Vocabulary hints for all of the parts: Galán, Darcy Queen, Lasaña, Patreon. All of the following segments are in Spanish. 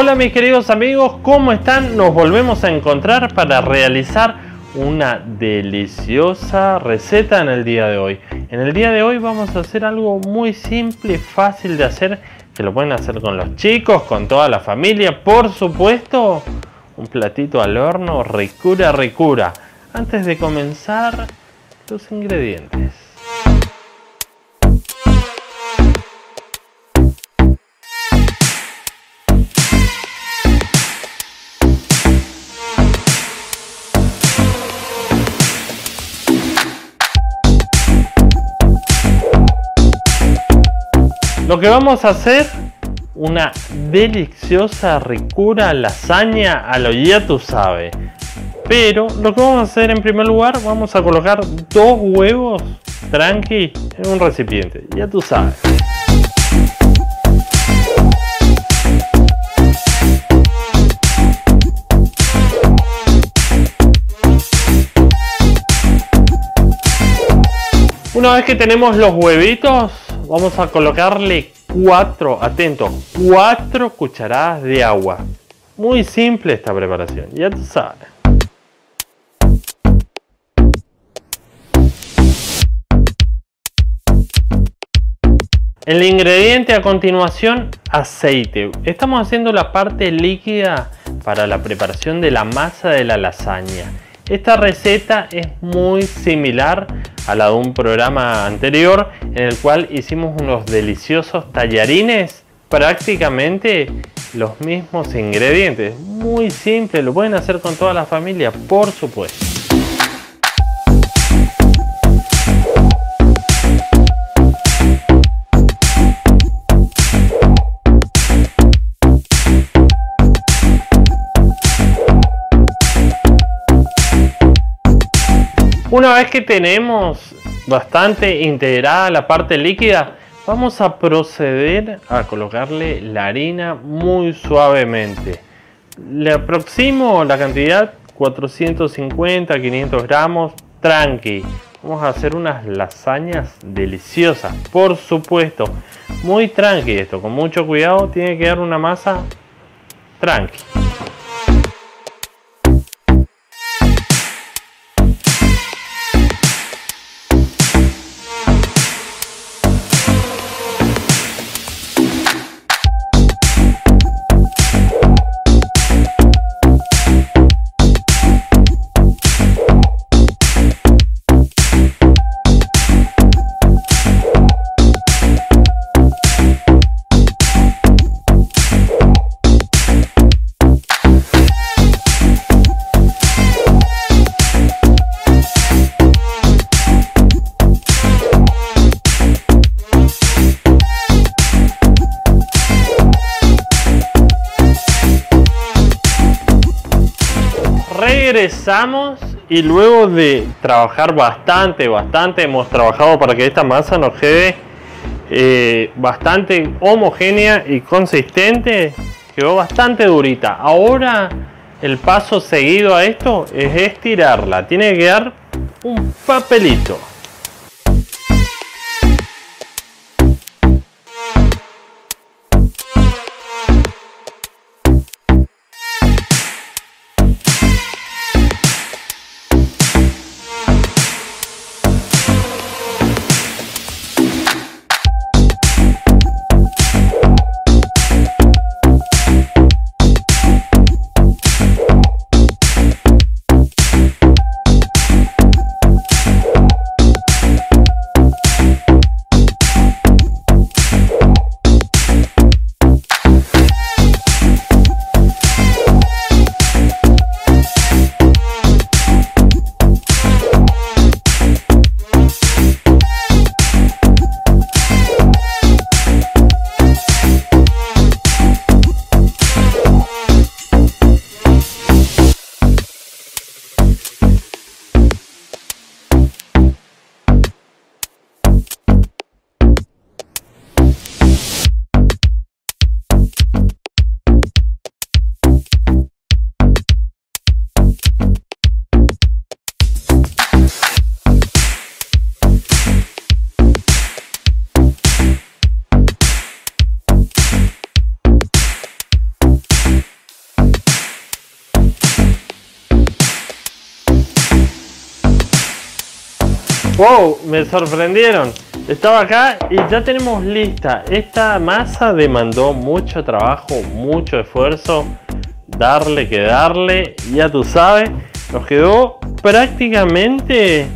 Hola mis queridos amigos, ¿cómo están? Nos volvemos a encontrar para realizar una deliciosa receta en el día de hoy. En el día de hoy vamos a hacer algo muy simple, fácil de hacer, que lo pueden hacer con los chicos, con toda la familia, por supuesto. Un platito al horno, ricura, ricura. Antes de comenzar, los ingredientes. Lo que vamos a hacer, una deliciosa ricura lasaña a lo ya tú sabes. Pero lo que vamos a hacer en primer lugar, vamos a colocar 2 huevos tranqui en un recipiente, ya tú sabes. Una vez que tenemos los huevitos, vamos a colocarle 4 cucharadas de agua. Muy simple esta preparación, ya tú sabes. El ingrediente a continuación, aceite. Estamos haciendo la parte líquida para la preparación de la masa de la lasaña. Esta receta es muy similar a la de un programa anterior en el cual hicimos unos deliciosos tallarines, prácticamente los mismos ingredientes. Muy simple, lo pueden hacer con toda la familia, por supuesto. Una vez que tenemos bastante integrada la parte líquida, vamos a proceder a colocarle la harina muy suavemente. Le aproximo la cantidad, 450, 500 gramos, tranqui. Vamos a hacer unas lasañas deliciosas, por supuesto. Muy tranqui esto, con mucho cuidado, tiene que dar una masa tranqui. Regresamos y luego de trabajar bastante, hemos trabajado para que esta masa nos quede bastante homogénea y consistente, quedó bastante durita. Ahora el paso seguido a esto es estirarla, tiene que quedar un papelito. ¡Wow! Me sorprendieron. Estaba acá y ya tenemos lista. Esta masa demandó mucho trabajo, mucho esfuerzo. Darle que darle, ya tú sabes. Nos quedó prácticamente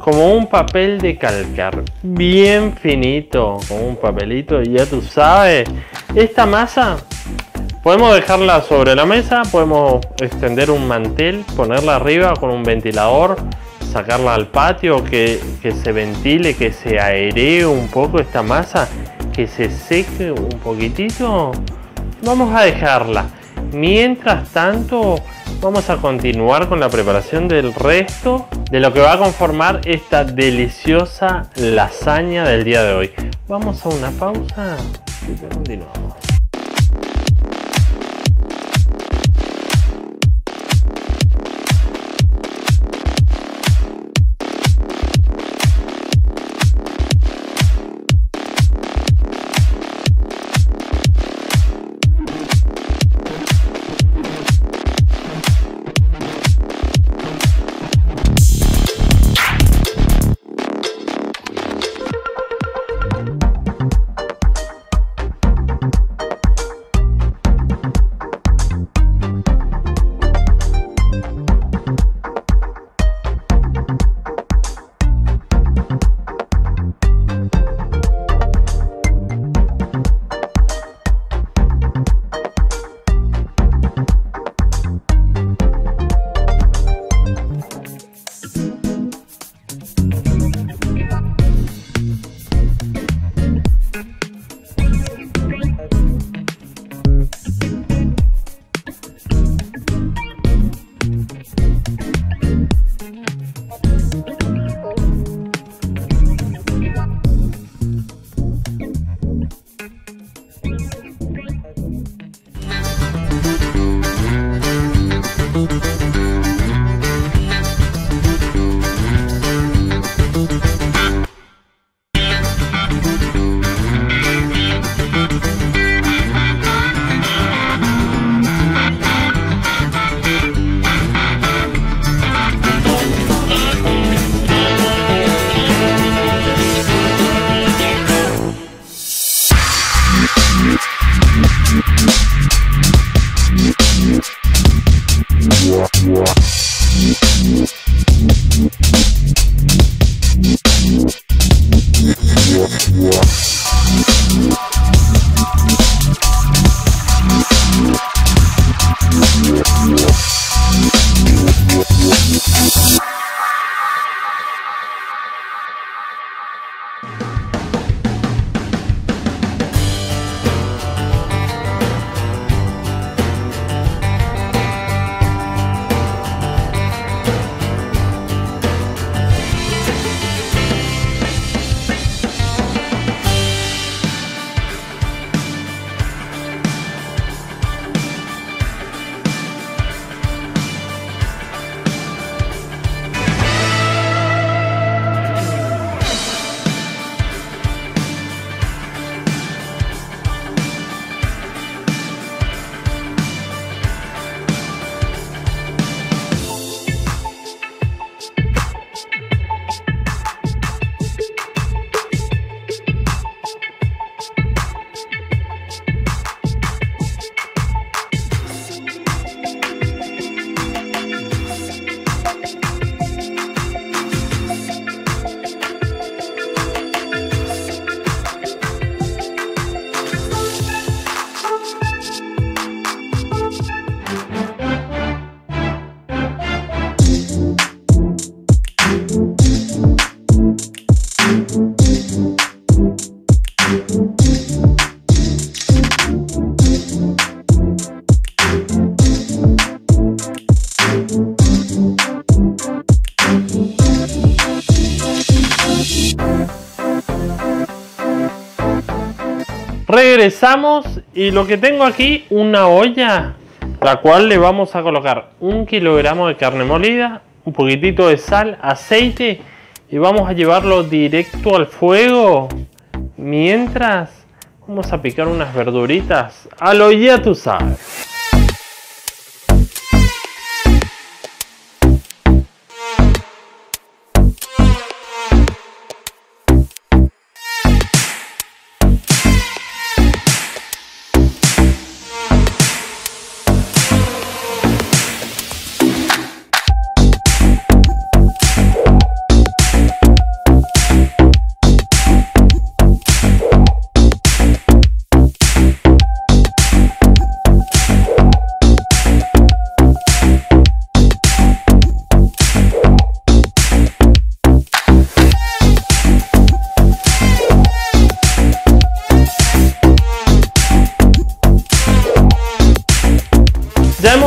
como un papel de calcar, bien finito, con un papelito, y ya tú sabes. Esta masa podemos dejarla sobre la mesa, podemos extender un mantel, ponerla arriba con un ventilador, sacarla al patio, que se ventile, que se aeree un poco esta masa, que se seque un poquitito. Vamos a dejarla. Mientras tanto, vamos a continuar con la preparación del resto de lo que va a conformar esta deliciosa lasaña del día de hoy. Vamos a una pausa y ya continuamos. Regresamos y lo que tengo aquí, una olla, la cual le vamos a colocar 1 kilogramo de carne molida, un poquitito de sal, aceite, y vamos a llevarlo directo al fuego. Mientras vamos a picar unas verduritas a lo ya tú sabes.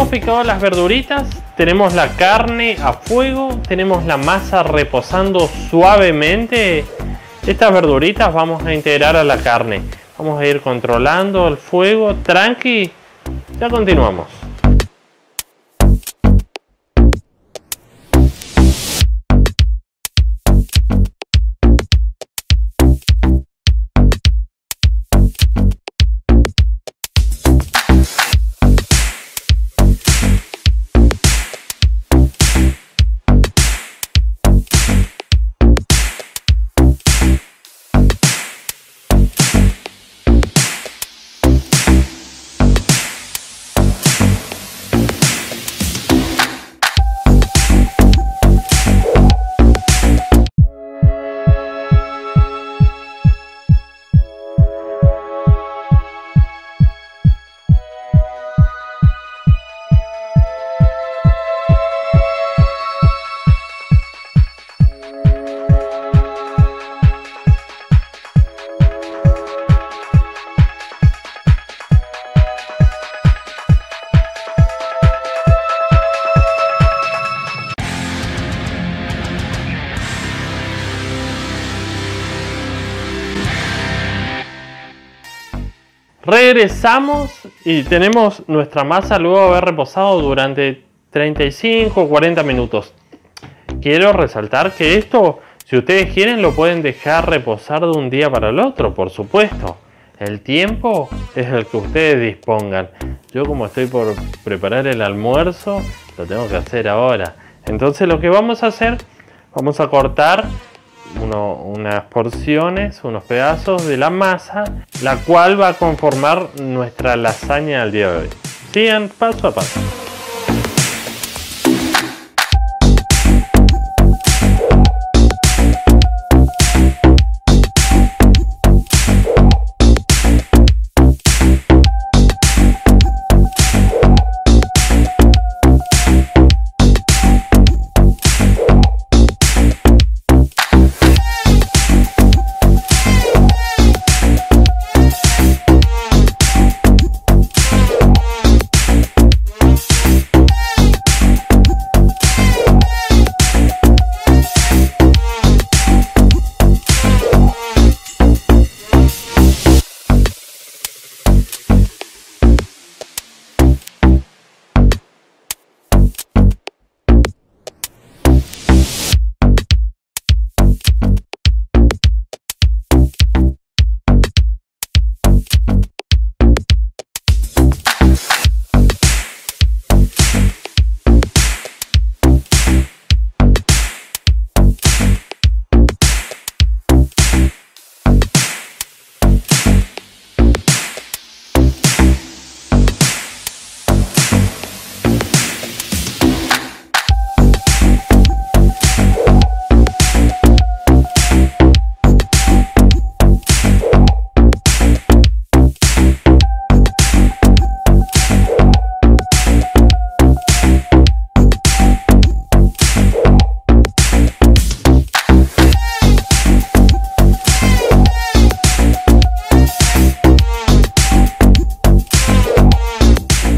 picado las verduritas, tenemos la carne a fuego, tenemos la masa reposando suavemente. Estas verduritas vamos a integrar a la carne. Vamos a ir controlando el fuego, tranqui. Ya continuamos. Regresamos y tenemos nuestra masa luego de haber reposado durante 35 o 40 minutos. Quiero resaltar que esto, si ustedes quieren, lo pueden dejar reposar de un día para el otro, por supuesto. El tiempo es el que ustedes dispongan. Yo, como estoy por preparar el almuerzo, lo tengo que hacer ahora. Entonces lo que vamos a hacer, vamos a cortar unas porciones, unos pedazos de la masa, la cual va a conformar nuestra lasaña al día de hoy. Sigan paso a paso.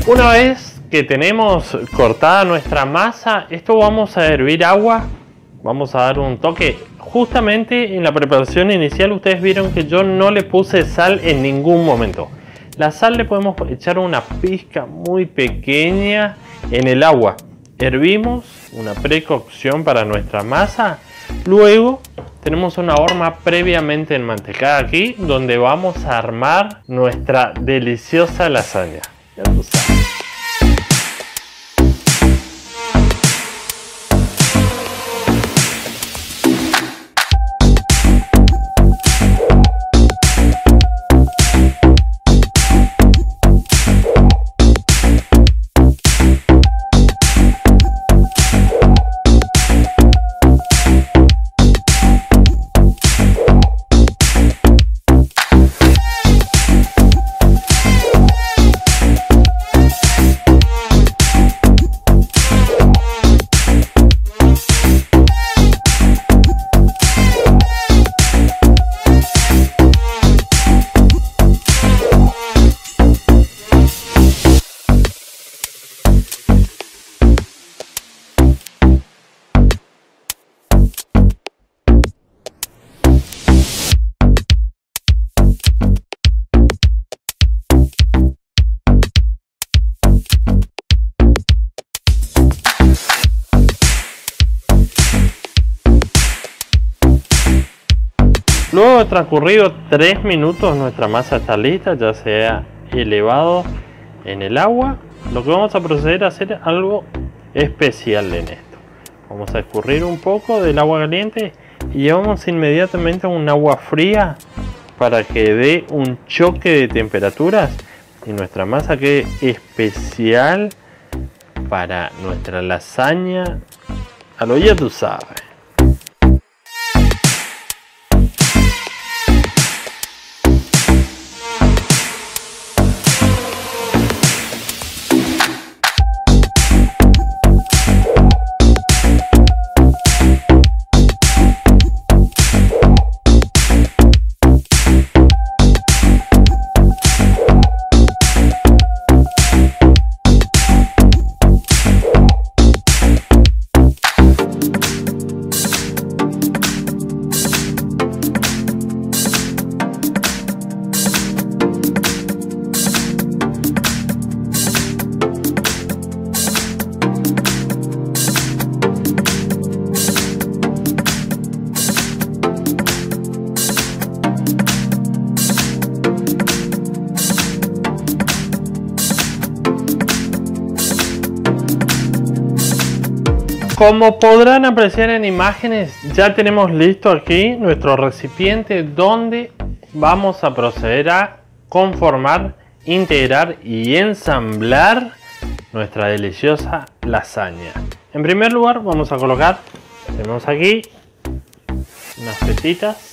Una vez que tenemos cortada nuestra masa, esto vamos a hervir agua, vamos a dar un toque. Justamente en la preparación inicial ustedes vieron que yo no le puse sal en ningún momento. La sal le podemos echar una pizca muy pequeña en el agua. Hervimos una precocción para nuestra masa. Luego tenemos una horma previamente enmantecada aquí, donde vamos a armar nuestra deliciosa lasaña. Ya tú sabes. Luego de transcurrido 3 minutos nuestra masa está lista, ya se ha elevado en el agua. Lo que vamos a proceder a hacer algo especial en esto. Vamos a escurrir un poco del agua caliente y llevamos inmediatamente a un agua fría para que dé un choque de temperaturas y nuestra masa quede especial para nuestra lasaña. A lo ya tú sabes. Como podrán apreciar en imágenes, ya tenemos listo aquí nuestro recipiente donde vamos a proceder a conformar, integrar y ensamblar nuestra deliciosa lasaña. En primer lugar vamos a colocar, tenemos aquí unas fetitas.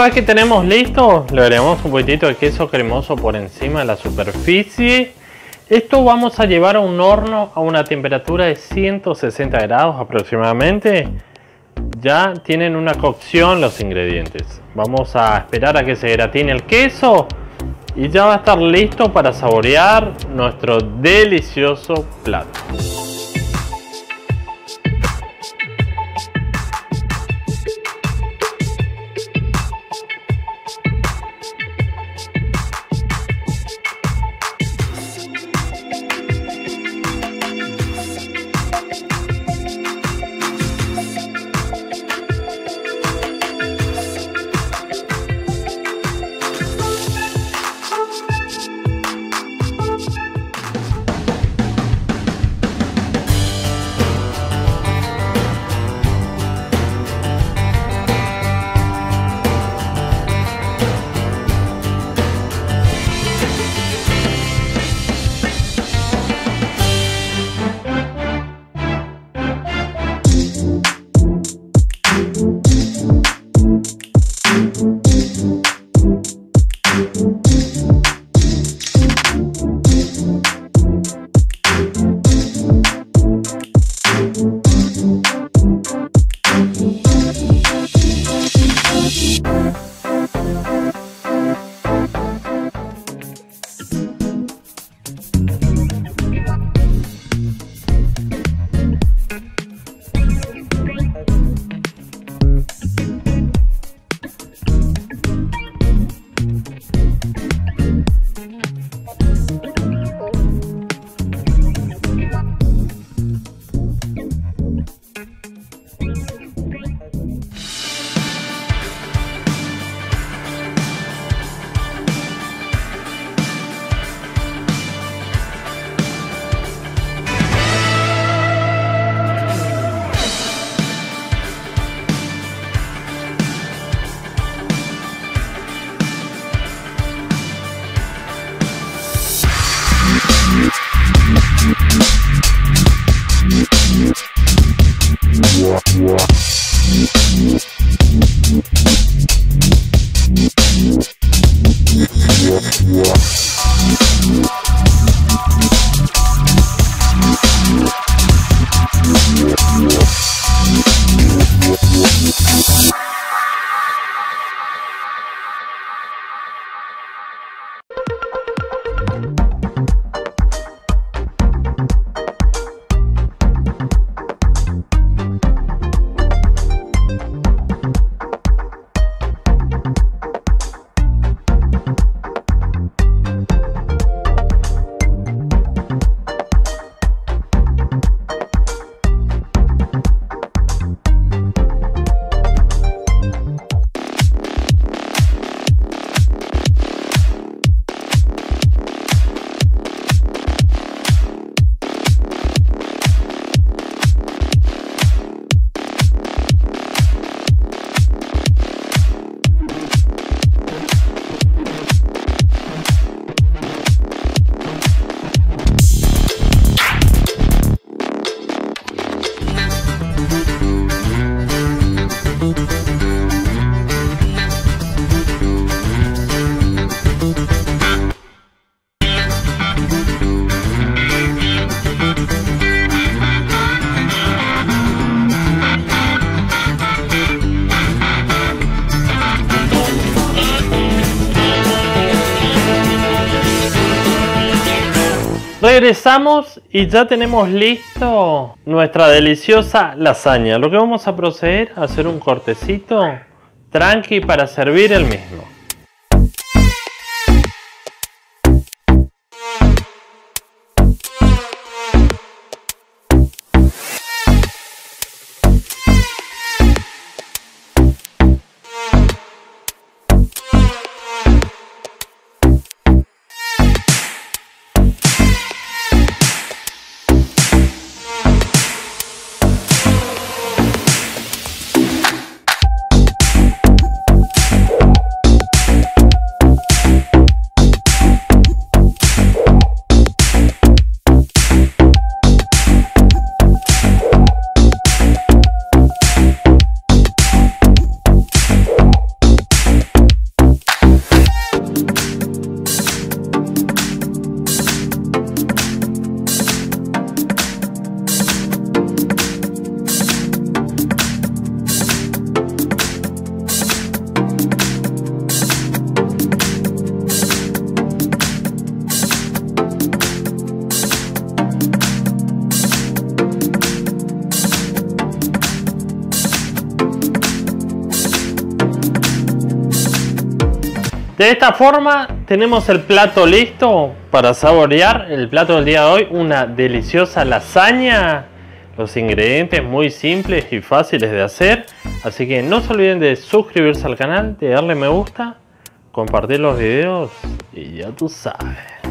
Una vez que tenemos listo, le agregamos un poquitito de queso cremoso por encima de la superficie. Esto vamos a llevar a un horno a una temperatura de 160 grados aproximadamente. Ya tienen una cocción los ingredientes. Vamos a esperar a que se gratine el queso y ya va a estar listo para saborear nuestro delicioso plato. Regresamos y ya tenemos listo nuestra deliciosa lasaña. Lo que vamos a proceder a hacer un cortecito tranqui para servir el mismo. De esta forma tenemos el plato listo para saborear el plato del día de hoy, una deliciosa lasaña. Los ingredientes muy simples y fáciles de hacer, así que no se olviden de suscribirse al canal, de darle me gusta, compartir los videos y ya tú sabes.